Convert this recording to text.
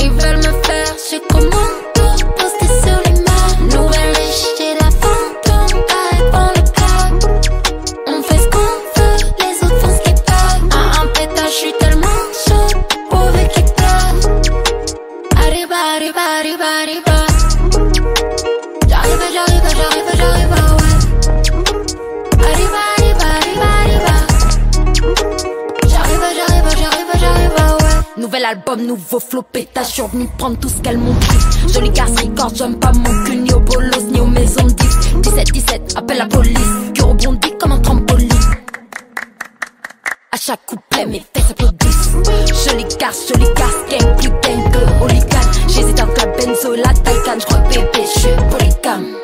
Ils veulent me faire ce commande. Nouvel album, nouveau flow, pétage, survenu prendre tout ce qu'elles m'ont pris. Jolie garce, record, j'aime pas mon cul, ni aux bolos, ni aux maisons de 10. 17, appelle la police, cœur rebondit comme un trampoline. À chaque couplet, mes fesses applaudissent. Jolie garce, gang, plus gang que hooligan. J'hésite entre la benzo et la Taycan, j'crois bébé, j'suis polygame.